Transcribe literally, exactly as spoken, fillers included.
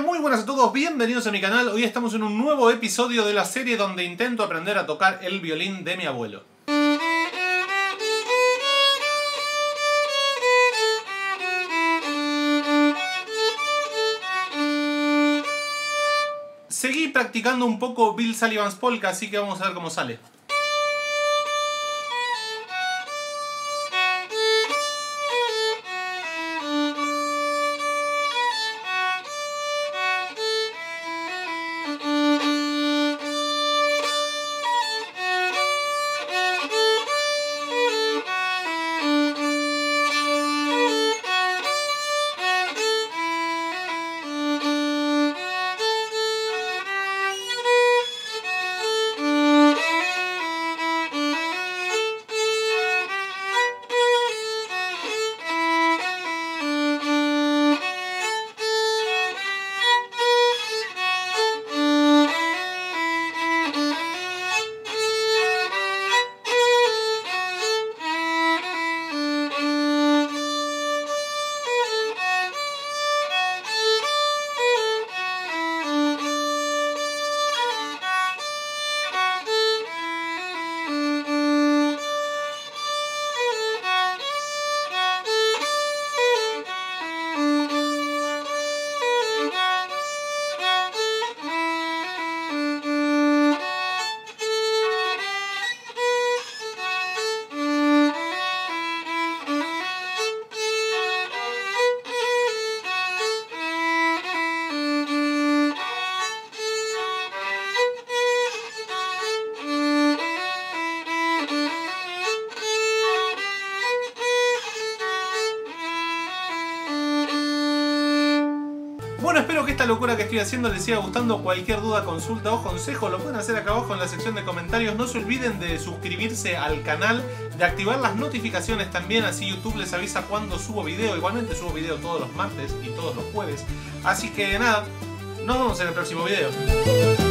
Hola, muy buenas a todos, bienvenidos a mi canal. Hoy estamos en un nuevo episodio de la serie donde intento aprender a tocar el violín de mi abuelo. Seguí practicando un poco Bill Sullivan's Polka, así que vamos a ver cómo sale. Bueno, espero que esta locura que estoy haciendo les siga gustando. Cualquier duda, consulta o consejo lo pueden hacer acá abajo en la sección de comentarios. No se olviden de suscribirse al canal, de activar las notificaciones también, así YouTube les avisa cuando subo video. Igualmente subo video todos los martes y todos los jueves. Así que nada, nos vemos en el próximo video.